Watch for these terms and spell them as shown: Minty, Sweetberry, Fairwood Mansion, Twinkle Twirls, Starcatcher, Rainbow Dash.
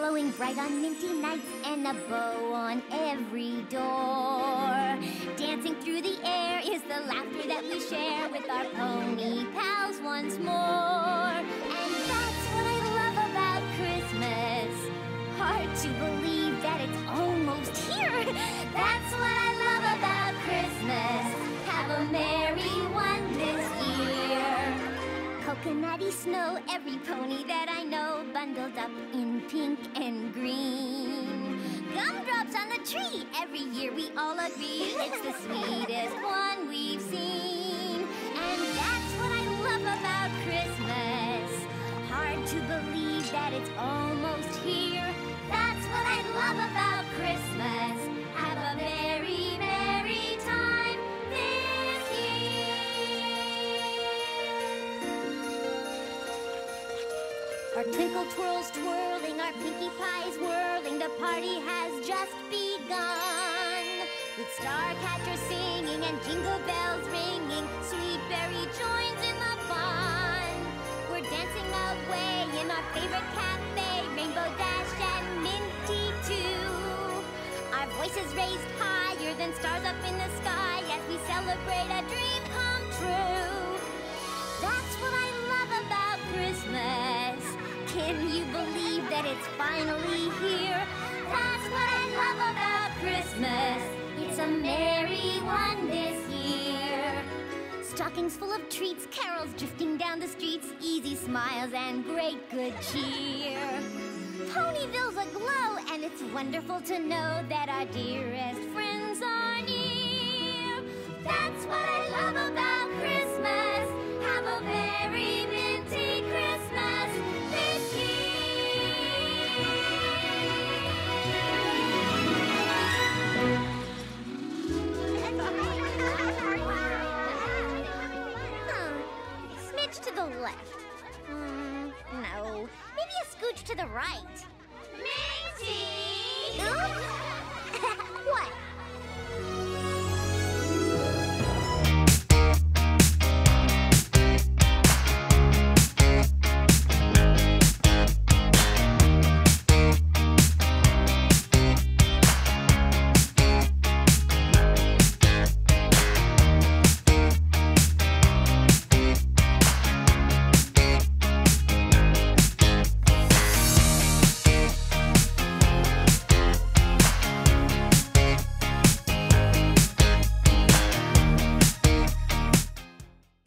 glowing bright on minty nights and a bow on every door. Dancing through the air is the laughter that we share with our pony pals once more. And that's what I love about Christmas. Hard to believe that it's almost here. That's what I love about Christmas. Have a merry one this year. Coconutty snow, every pony that I know, bundled up in pink and green. Gumdrops on the tree, every year we all agree it's the sweetest one we've seen. And that's what I love about Christmas. Hard to believe that it's almost here. That's what I love about Christmas. Have a merry, merry time this year. Our twinkle twirls twirling, our pinkie pies whirling, the party has just begun. With Starcatcher singing and jingle bells ringing, Sweetberry joins in the fun. We're dancing away in our favorite cafe, Rainbow Dash and Minty too. Our voices raised higher than stars up in the sky as we celebrate a dream come true. That's what I love about Christmas. Can you believe that it's finally here? That's what I love about Christmas. It's a merry one this year. Stockings full of treats, carols drifting down the streets, easy smiles and great good cheer. Ponyville's aglow, and it's wonderful to know that our dearest friends are near. That's what I love about Christmas. Have a merry, minty Christmas this year. To the left. No. Maybe a scooch to the right. Minty! Oops. What?